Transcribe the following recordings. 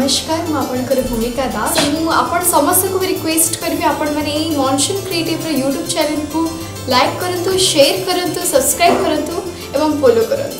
नमस्कार मुझे भूमिका दास मुझे समस्त को रिक्वेस्ट करी आपने मॉनसून क्रिएटिव यूट्यूब चैनल को लाइक करूँ, शेयर करूँ, सब्सक्राइब करूँ एवं फॉलो करूँ।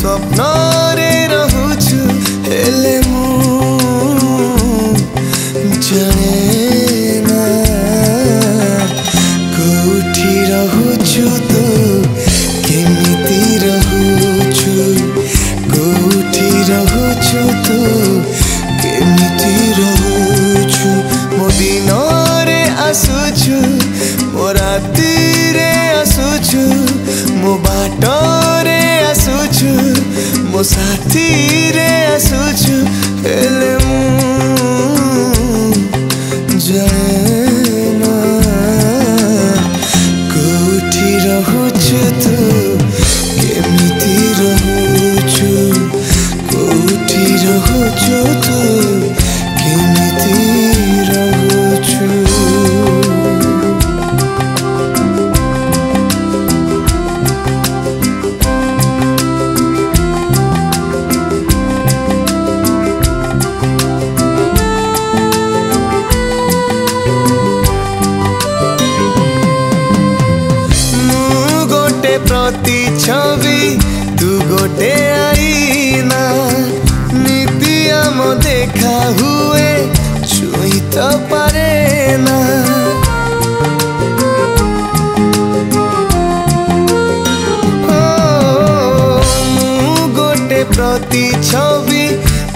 স্বপ্নরে রহুছু হেলে মু জানে না কোঠি রহুছু তু কেমিতি রহুছু কোঠি রহুছু তু কেমিতি রহুছু মো দিনরে আসুছু মো রাতিরে আসুছু মো বাটরে আসুছু মো সাথীরে আসুছু হেলে মু জানে না কোঠি রহুছু তু কেমিতি রহুছু কোঠি রহুছু তু কেমিতি রহুছু। প্রতি ছবি তু গোটে আইনা নীতি আম দেখা হুয়ে ছুঁইতে পারে না, মু গোটে প্রতি ছবি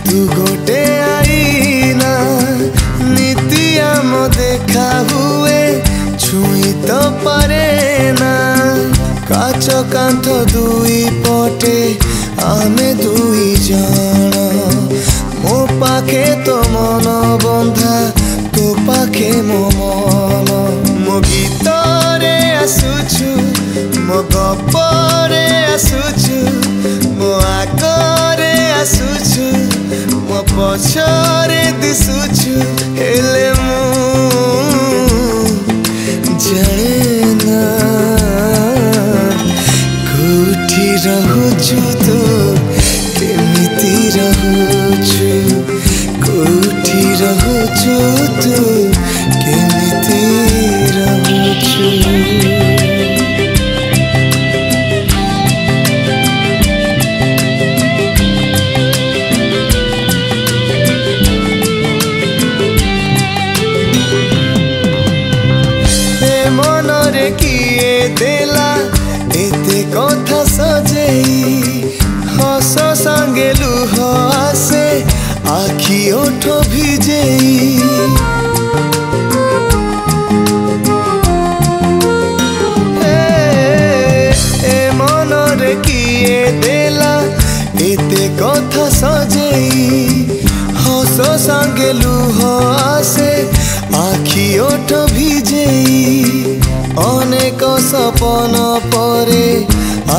তু গোটে আইনা নীতি আম দেখা হুয়ে ছুঁইতে পারে না। কাচ কান্থ দুই পটে আমি দুই জন, মো পাখে তো মন বন্ধা তো পাখে মো মন। মো গীতরে আসুছু মো গপরে আসুছু মো আগরে আসুছু মো পছরে দিশুছু হেলে মু জানে না কোঠি রহুছু তু কেমিতি রহুছু কোঠি রহুছু তু কেমিতি রহুছু। হস সঙ্গে লুহ আসে আখি ওঠ ভিজেই, এ মনরে কিয়ে দেলা এতে কথা সজেই, হস সঙ্গে লুহ আসে আখি ওঠ ভিজেই। অনেক সপন পরে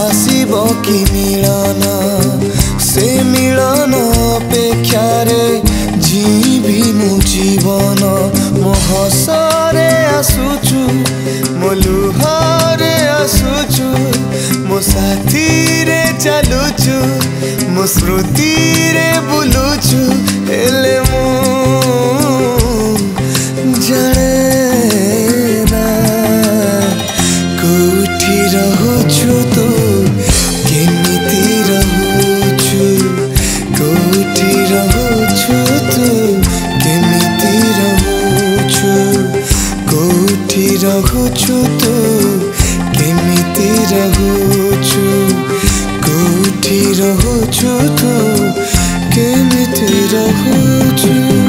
আসিব কি মিলন, সে মিলন অপেক্ষারে জীবি মু জীবন। মো হসরে আসুছু মো লুহরে আসুছু মো সাথীরে চালুছু মো স্মৃতিরে বুলুছু হেলে মু জানে না কোঠি রহুছু তু কেমিতি রহুছু কোঠি রহুছু তু কেমিতি রহুছু কোঠি রহুছু তু কেমিতি রহুছু কোঠি রহুছু তু কেমিতি রহুছু।